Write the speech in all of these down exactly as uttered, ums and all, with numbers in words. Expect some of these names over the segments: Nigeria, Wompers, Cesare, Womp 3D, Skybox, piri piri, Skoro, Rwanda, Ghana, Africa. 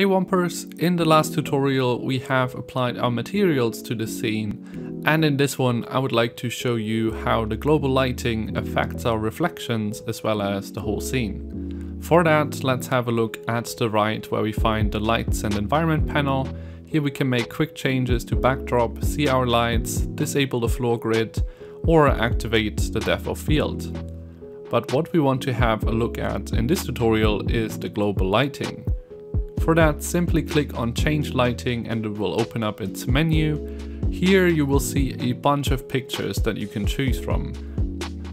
Hey Wompers, in the last tutorial we have applied our materials to the scene, and in this one I would like to show you how the global lighting affects our reflections as well as the whole scene. For that, let's have a look at the right where we find the lights and environment panel. Here we can make quick changes to backdrop, see our lights, disable the floor grid or activate the depth of field. But what we want to have a look at in this tutorial is the global lighting. For that, simply click on Change Lighting and it will open up its menu. Here you will see a bunch of pictures that you can choose from.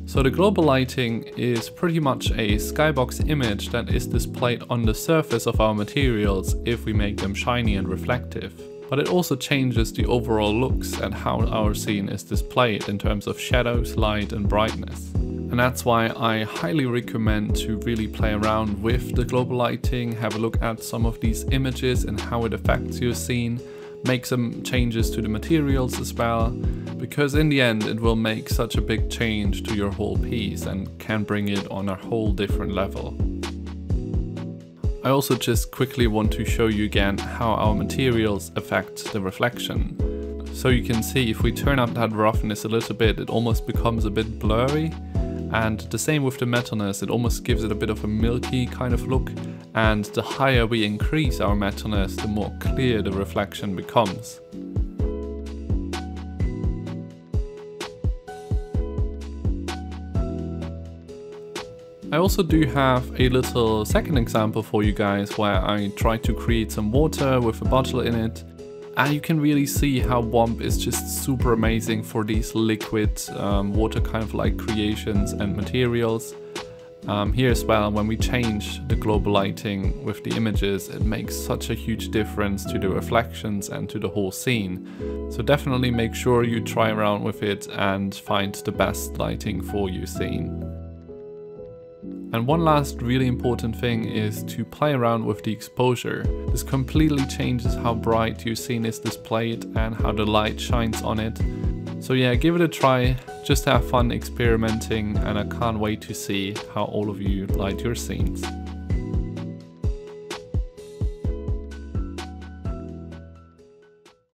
So the global lighting is pretty much a skybox image that is displayed on the surface of our materials if we make them shiny and reflective. But it also changes the overall looks and how our scene is displayed in terms of shadows, light and brightness. And that's why I highly recommend to really play around with the global lighting, have a look at some of these images and how it affects your scene, make some changes to the materials as well, because in the end it will make such a big change to your whole piece and can bring it on a whole different level. I also just quickly want to show you again how our materials affect the reflection. So you can see if we turn up that roughness a little bit, it almost becomes a bit blurry. And the same with the metalness, it almost gives it a bit of a milky kind of look, and the higher we increase our metalness, the more clear the reflection becomes. I also do have a little second example for you guys where I try to create some water with a bottle in it. And you can really see how Womp is just super amazing for these liquid um, water kind of like creations and materials. Um, here as well, when we change the global lighting with the images, it makes such a huge difference to the reflections and to the whole scene. So definitely make sure you try around with it and find the best lighting for your scene. And one last really important thing is to play around with the exposure. This completely changes how bright your scene is displayed and how the light shines on it. So yeah, give it a try, just have fun experimenting, and I can't wait to see how all of you light your scenes.